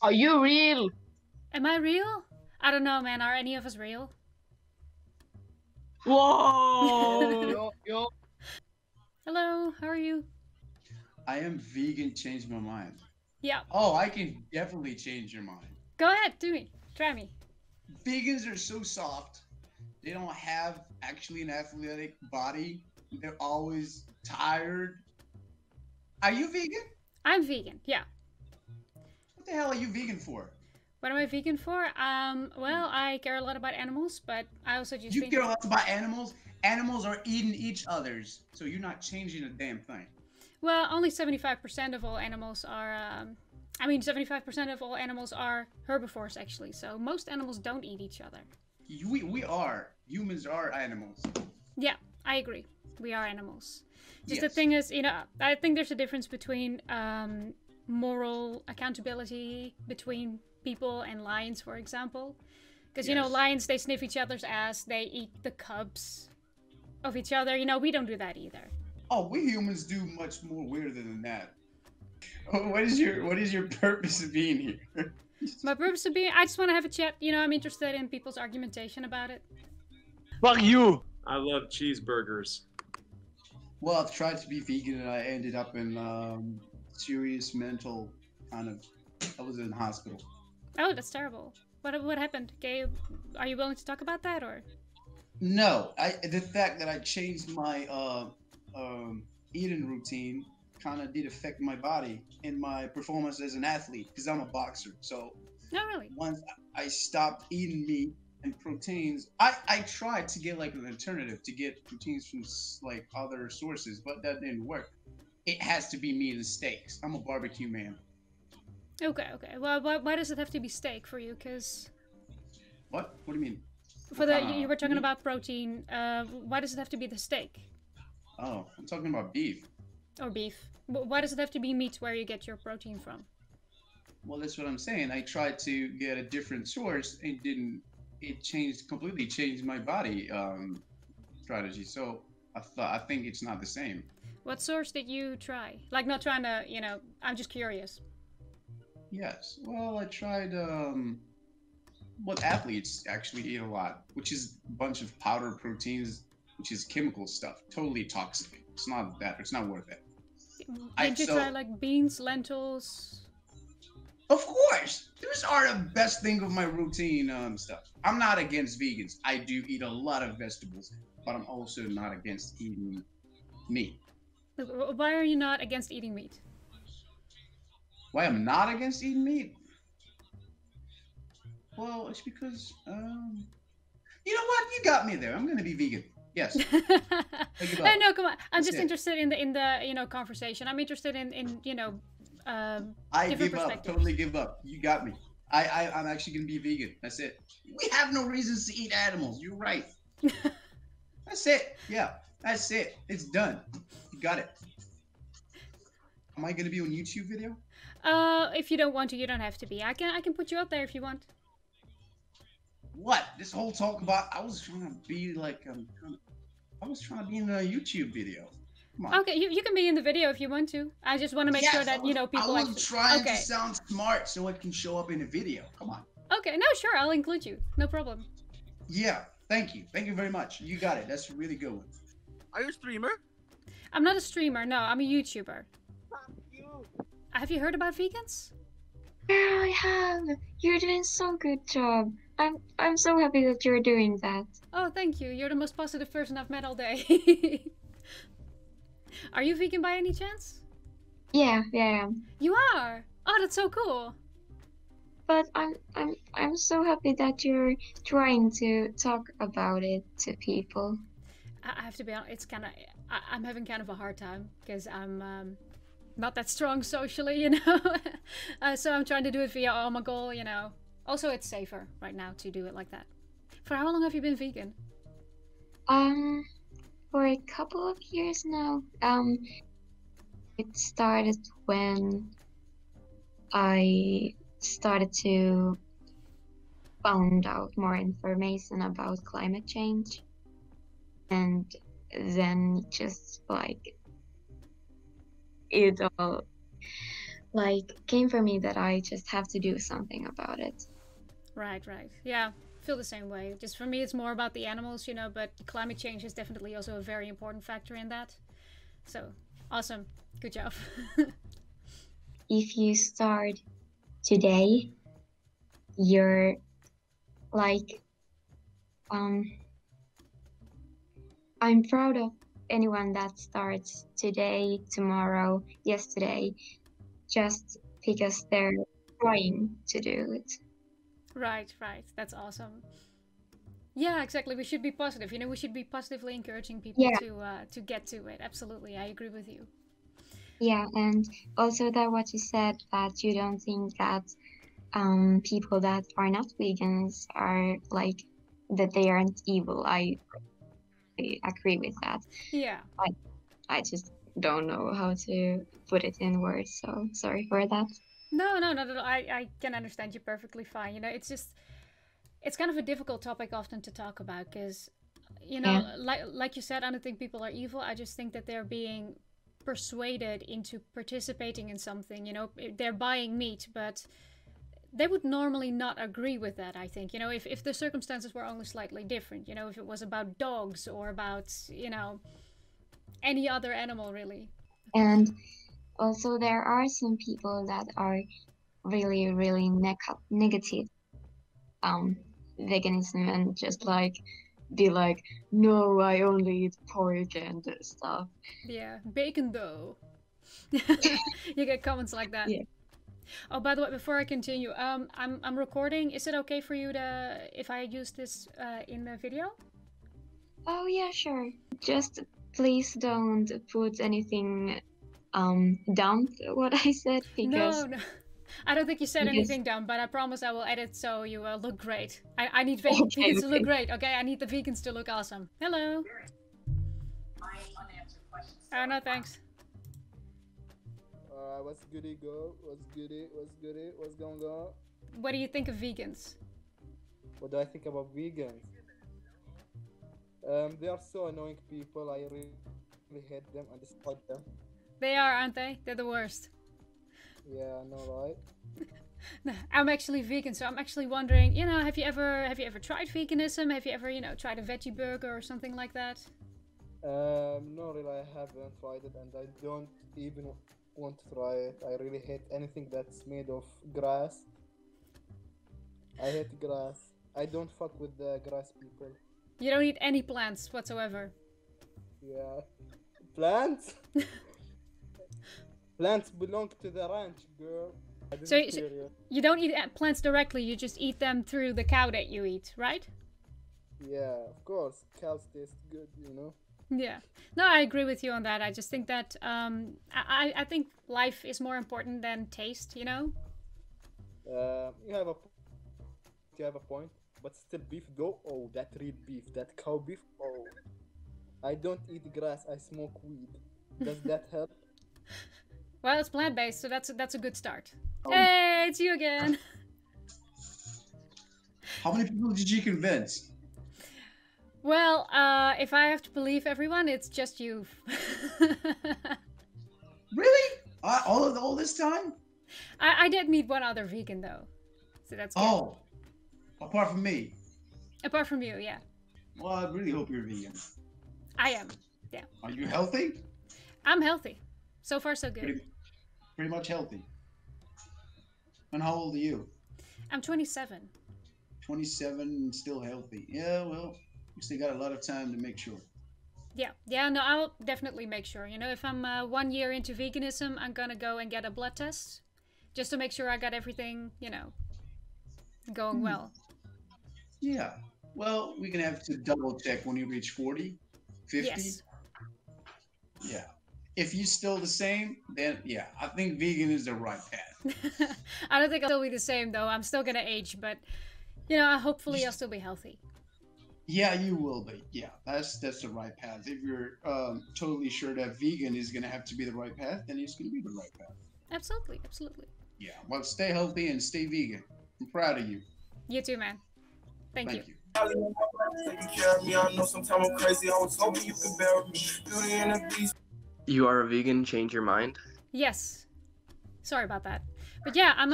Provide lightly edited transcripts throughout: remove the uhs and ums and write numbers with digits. Are you real? Am I real? I don't know, man. Are any of us real? Whoa! Yo, yo. Hello, how are you? I am vegan, change my mind. Yeah. Oh, I can definitely change your mind. Go ahead, do me. Try me. Vegans are so soft. They don't have actually an athletic body. They're always tired. Are you vegan? I'm vegan, yeah. What the hell are you vegan for? What am I vegan for? Well, I care a lot about animals, but I also just You care a lot about animals? Animals are eating each other's, so you're not changing a damn thing. Well, only 75% of all animals are, 75% of all animals are herbivores, actually. So most animals don't eat each other. We are. Humans are animals. Yeah, I agree. We are animals. Just yes. The thing is, you know, I think there's a difference between moral accountability between people and lions, for example. Because, yes. You know, lions, they sniff each other's ass. They eat the cubs of each other. You know, we don't do that either. Oh, we humans do much more weirder than that. What is your purpose of being here? My purpose of being, I just want to have a chat. You know, I'm interested in people's argumentation about it. Fuck you! I love cheeseburgers. Well, I've tried to be vegan and I ended up in serious mental kind of. I was in the hospital. Oh, that's terrible. What happened? Gabe, are you willing to talk about that or? No, the fact that I changed my eating routine kind of did affect my body and my performance as an athlete because I'm a boxer. So not really. Once I stopped eating meat and proteins, I tried to get like an alternative to get proteins from like other sources, but that didn't work. It has to be meat and steaks. I'm a barbecue man. Okay. Well, why does it have to be steak for you? Because what do you mean? For the you were talking about protein. Why does it have to be the steak? Oh, I'm talking about beef. Or beef. Why does it have to be meat where you get your protein from? Well, that's what I'm saying. I tried to get a different source and didn't. It completely changed my body strategy. So I think it's not the same. What source did you try? Like, not trying to, you know, I'm just curious. Yes. Well, I tried what athletes actually eat a lot, which is a bunch of powder proteins, which is chemical stuff, totally toxic. It's not that, it's not worth it. Did you try like beans, lentils? Of course, those are the best thing of my routine stuff. I'm not against vegans. I do eat a lot of vegetables, but I'm also not against eating meat. Why are you not against eating meat? Why I'm not against eating meat? Well, it's because, you know what? You got me there. I'm gonna be vegan. Yes. No, come on. I'm just interested in the you know, conversation. I'm interested in you know, I give up. Totally give up. You got me. I'm actually gonna be vegan. That's it. We have no reasons to eat animals. You're right. That's it. Yeah. That's it. It's done. You got it. Am I gonna be on YouTube video? If you don't want to, you don't have to be. I can put you out there if you want. What? This whole talk about I was trying to be like I was trying to be in a YouTube video. Come on. Okay, you can be in the video if you want to. I just want to make sure that you know people. I was trying to sound smart so it can show up in a video. Come on. Okay, no, sure, I'll include you. No problem. Yeah, thank you. Thank you very much. You got it. That's a really good one. Are you a streamer? I'm not a streamer. No, I'm a YouTuber. Fuck you. Have you heard about vegans? Yeah, I have. You're doing so good job. I'm so happy that you're doing that. Oh, thank you. You're the most positive person I've met all day. Are you vegan by any chance? Yeah, I am. You are? Oh, that's so cool. But I'm so happy that you're trying to talk about it to people. I have to be honest. It's kind of I'm having kind of a hard time because I'm not that strong socially, you know. So I'm trying to do it via Omegle, you know. Also, it's safer right now to do it like that. For how long have you been vegan? For a couple of years now. It started when I started to find out more information about climate change. And then just like it all like came for me that I just have to do something about it. Right. Yeah, feel the same way. Just for me, it's more about the animals, you know, but climate change is definitely also a very important factor in that. So awesome. Good job. If you start today, you're like, I'm proud of anyone that starts today, tomorrow, yesterday, just because they're trying to do it. Right. That's awesome. Yeah, exactly. We should be positive. You know, we should be positively encouraging people to get to it. Absolutely. I agree with you. Yeah, and also that what you said, that you don't think that people that are not vegans are like, that they aren't evil. I agree with that. Yeah. I just don't know how to put it in words, so sorry for that. No. I can understand you perfectly fine. You know, it's just, it's kind of a difficult topic often to talk about because, you know, like you said, I don't think people are evil. I just think that they're being persuaded into participating in something. You know, they're buying meat, but they would normally not agree with that, I think. You know, if the circumstances were only slightly different, you know, if it was about dogs or about, you know, any other animal, really. And also there are some people that are really, really negative veganism and just like be like, no, I only eat pork and stuff. Yeah, bacon though. You get comments like that. Yeah. Oh, by the way, before I continue, I'm recording. Is it okay for you to if I use this in the video? Oh yeah, sure. Just please don't put anything dumb what I said, because no. I don't think you said anything dumb, but I promise I will edit so you will look great. I need vegans to look great, okay? I need the vegans to look awesome. Hello. Oh no, thanks. What's goody go? What's goody? What's going on? What do you think of vegans? What do I think about vegans? They are so annoying people. I really hate them and despise them. They are, aren't they? They're the worst. Yeah, I know, right? No, I'm actually vegan, so I'm actually wondering, you know, have you ever tried veganism? Have you ever, you know, tried a veggie burger or something like that? No, really, I haven't tried it, and I don't even want to try it. I really hate anything that's made of grass. I hate grass. I don't fuck with the grass people. You don't eat any plants whatsoever. Yeah. Plants? Plants belong to the ranch, girl. So you don't eat plants directly, you just eat them through the cow that you eat, right? Yeah, of course. Cows taste good, you know? Yeah. No, I agree with you on that. I just think that I think life is more important than taste, you know? You have a point. But still beef though, oh, that real beef, that cow beef, oh. I don't eat grass, I smoke weed. Does that help? Well, it's plant-based, so that's a good start. Oh. Hey, it's you again. How many people did you convince? Well, if I have to believe everyone, it's just you. Really? All this time? I did meet one other vegan though, so that's good. Oh, apart from me. Apart from you, yeah. Well, I really hope you're vegan. I am. Yeah. Are you healthy? I'm healthy. So far, so good. Pretty much healthy. And how old are you? I'm 27. 27 and still healthy. Yeah, well, you still got a lot of time to make sure. Yeah, no, I'll definitely make sure. You know, if I'm 1 year into veganism, I'm gonna go and get a blood test just to make sure I got everything, you know, going well. Yeah, well, we're gonna have to double check when you reach 40, 50. Yes. Yeah. If you're still the same, then yeah, I think vegan is the right path. I don't think I'll still be the same though. I'm still gonna age, but you know, hopefully I'll still be healthy. Yeah, you will be. Yeah, that's the right path. If you're totally sure that vegan is gonna have to be the right path, then it's gonna be the right path. Absolutely. Yeah, well, stay healthy and stay vegan. I'm proud of you. You too, man. Thank you. You are a vegan, change your mind? Yes. Sorry about that. But yeah, I'm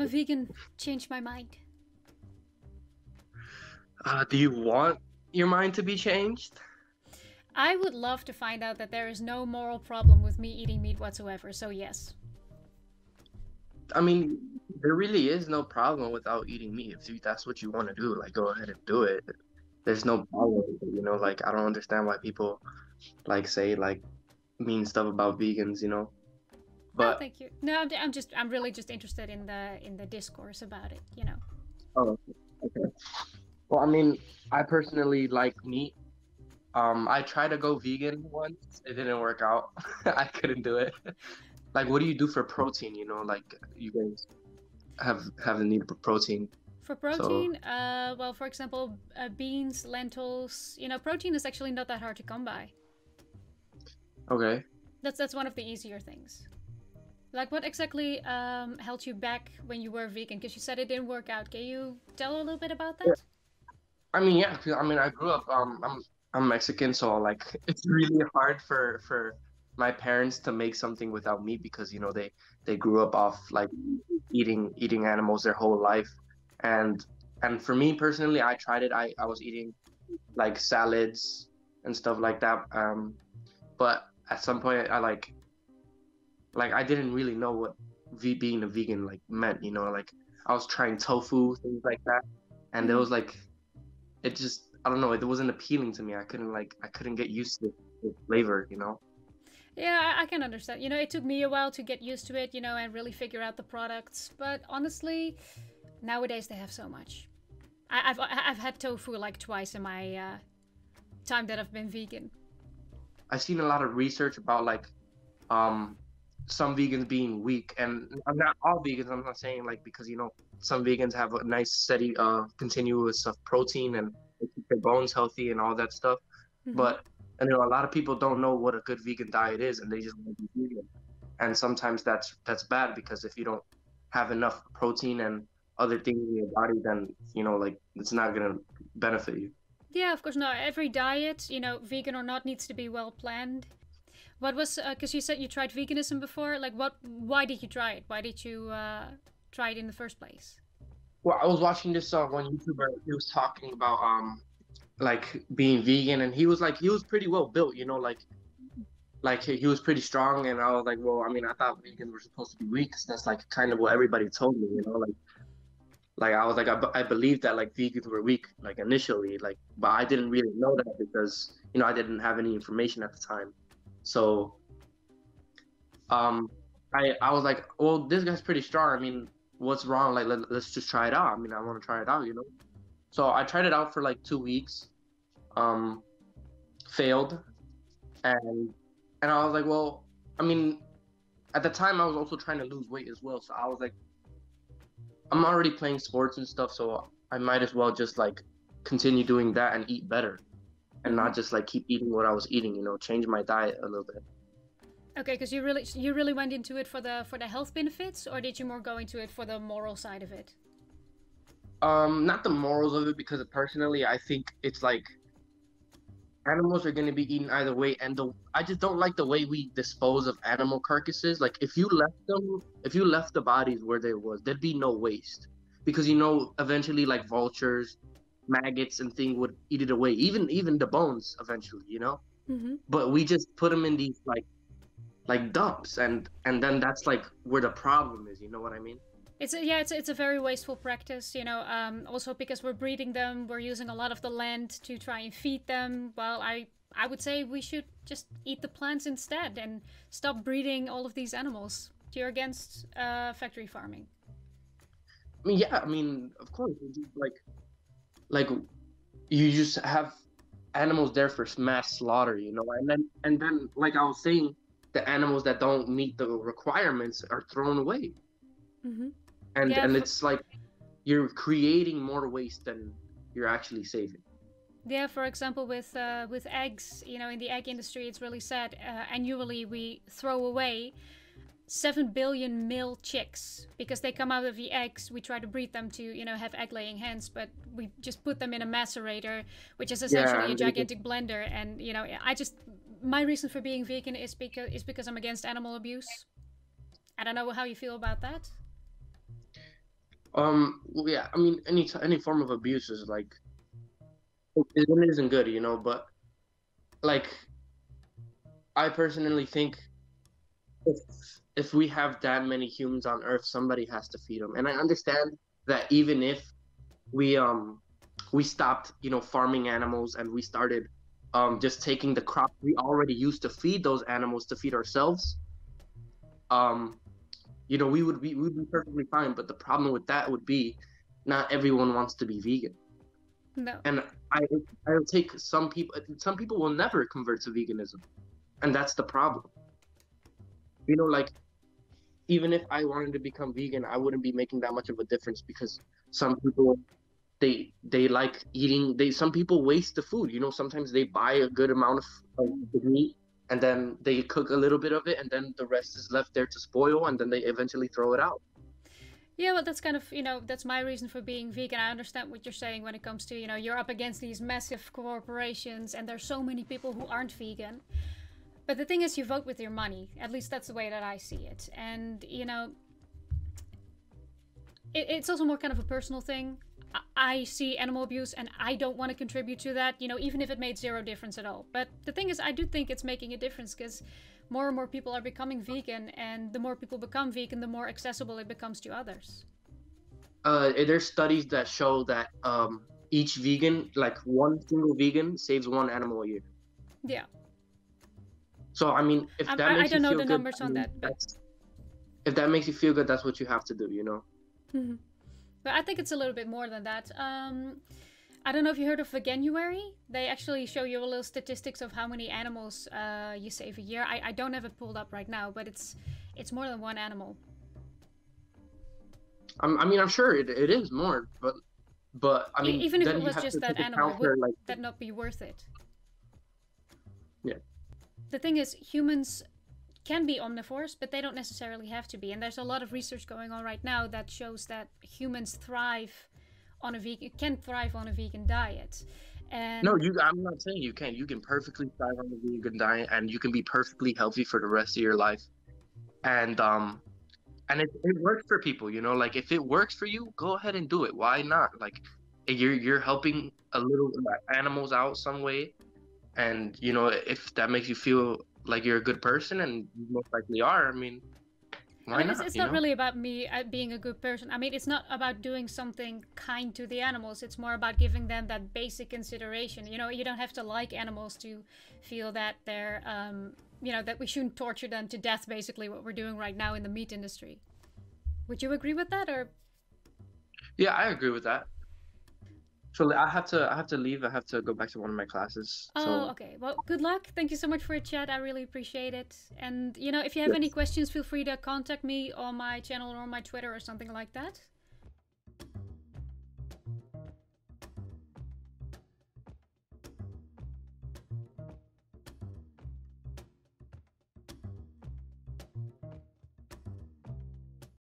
a vegan. Changed my mind. Do you want your mind to be changed? I would love to find out that there is no moral problem with me eating meat whatsoever, so yes. I mean, there really is no problem without eating meat. If that's what you want to do, like, go ahead and do it. There's no problem, you know? Like, I don't understand why people, like, say, like, mean stuff about vegans, you know? But... oh, thank you. No, I'm really just interested in the discourse about it, you know? Oh, okay. Well, I mean, I personally like meat. I tried to go vegan once. It didn't work out. I couldn't do it. Like, what do you do for protein, you know? Like, you guys have the need for protein. For protein, so... well, for example, beans, lentils, you know, protein is actually not that hard to come by. Okay. That's one of the easier things. Like, what exactly held you back when you were vegan? Because you said it didn't work out. Can you tell a little bit about that? I mean, yeah. I mean, I grew up, I'm Mexican, so, like, it's really hard for my parents to make something without meat because, you know, they grew up off, like, eating animals their whole life. And for me personally, I tried it. I was eating, like, salads and stuff like that. But at some point, I, like, I didn't really know what being a vegan, like, meant, you know? Like, I was trying tofu, things like that. And there was, like, it just... I don't know, it wasn't appealing to me. I couldn't get used to the flavor, you know? Yeah, I can understand. You know, it took me a while to get used to it, you know, and really figure out the products. But honestly, nowadays they have so much. I've had tofu like twice in my time that I've been vegan. I've seen a lot of research about, like, some vegans being weak, and not all vegans, I'm not saying, like, because, you know, some vegans have a nice steady continuous of protein and keep their bones healthy and all that stuff. Mm-hmm. But, you know, a lot of people don't know what a good vegan diet is, and they just want to be vegan. And sometimes that's bad, because if you don't have enough protein and other things in your body, then, you know, like, it's not gonna benefit you. Yeah, of course. No, every diet, you know, vegan or not, needs to be well planned. What was, because you said you tried veganism before, like, why did you try it? Why did you try it in the first place? Well, I was watching this one YouTuber. He was talking about like, being vegan, and he was pretty well built, you know, like he was pretty strong. And I was like, well, I mean, I thought vegans were supposed to be weak, because that's, like, kind of what everybody told me, you know, like I was like, I believed that, like, vegans were weak, like, initially, like, but I didn't really know that, because, you know, I didn't have any information at the time. So, I was like, well, this guy's pretty strong. I mean, what's wrong? Like, let's just try it out. I mean, I want to try it out, you know? So I tried it out for, like, 2 weeks, failed. And I was like, well, I mean, at the time I was also trying to lose weight as well. So I was like, I'm already playing sports and stuff, so I might as well just, like, continue doing that and eat better, and not just, like, keep eating what I was eating, you know, change my diet a little bit. Okay, because you really went into it for the health benefits, or did you more go into it for the moral side of it? Not the morals of it, because personally I think it's like, animals are going to be eaten either way, and I just don't like the way we dispose of animal carcasses. Like, if you left the bodies where they was, there'd be no waste, because, you know, eventually, like, vultures, maggots and thing would eat it away, even the bones eventually, you know? Mm-hmm. But we just put them in these, like dumps, and then that's, like, where the problem is, you know what I mean? It's a very wasteful practice, you know. Also, because we're breeding them, we're using a lot of the land to try and feed them. Well, I would say we should just eat the plants instead and stop breeding all of these animals. You're against factory farming? I mean, yeah, I mean, of course, like you just have animals there for mass slaughter, you know. And then like I was saying, the animals that don't meet the requirements are thrown away. Mm-hmm. And it's like, you're creating more waste than you're actually saving. Yeah, for example, with eggs, you know, in the egg industry, it's really sad. Annually, we throw away 7 billion male chicks, because they come out of the eggs. We try to breed them to, you know, have egg-laying hens, but we just put them in a macerator, which is essentially a gigantic blender. And, you know, my reason for being vegan is because I'm against animal abuse. I don't know how you feel about that. Yeah, I mean, any form of abuse is like, it isn't good, you know, but like, I personally think if we have that many humans on Earth, somebody has to feed them. And I understand that even if we stopped, you know, farming animals and we started just taking the crop we already used to feed those animals to feed ourselves, you know, we would be perfectly fine. But the problem with that would be not everyone wants to be vegan. No. And I'll take some people will never convert to veganism. And that's the problem. You know, like, even if I wanted to become vegan, I wouldn't be making that much of a difference, because some people, they like eating, some people waste the food. You know, sometimes they buy a good amount of meat and then they cook a little bit of it and then the rest is left there to spoil, and then they eventually throw it out. Yeah, well, that's kind of, you know, that's my reason for being vegan. I understand what you're saying when it comes to, you know, you're up against these massive corporations and there's so many people who aren't vegan. But the thing is, you vote with your money. At least that's the way that I see it. And, you know, it's also more kind of a personal thing. I see animal abuse and I don't want to contribute to that, you know, even if it made zero difference at all. But the thing is, I do think it's making a difference, because more and more people are becoming vegan, and the more people become vegan, the more accessible it becomes to others. There's studies that show that each vegan, like one single vegan, saves one animal a year. Yeah. So, I mean, if that makes you feel good... I don't know the numbers on that, but... If that makes you feel good, that's what you have to do, you know? Mm-hmm. But I think it's a little bit more than that. I don't know if you heard of Veganuary. They actually show you a little statistics of how many animals you save a year. I don't have it pulled up right now, but it's more than one animal. I mean, I'm sure it is more, but I mean, even if it was just that animal, would that not be worth it? Yeah. The thing is, humans can be omnivores, but they don't necessarily have to be. And there's a lot of research going on right now that shows that humans can thrive on a vegan diet. And no, I'm not saying you can. You can perfectly thrive on a vegan diet, and you can be perfectly healthy for the rest of your life. And it works for people, you know. Like, if it works for you, go ahead and do it. Why not? Like, you're helping a little animals out some way. And, you know, if that makes you feel like you're a good person, and you most likely are, I mean, why not? It's not really about me being a good person. I mean, it's not about doing something kind to the animals. It's more about giving them that basic consideration. You know, you don't have to like animals to feel that they're, you know, that we shouldn't torture them to death, basically, what we're doing right now in the meat industry. Would you agree with that, or? Yeah, I agree with that. So I have to leave. I have to go back to one of my classes. So. Oh, okay. Well, good luck. Thank you so much for your chat. I really appreciate it. And, you know, if you have any questions, feel free to contact me on my channel or on my Twitter or something like that.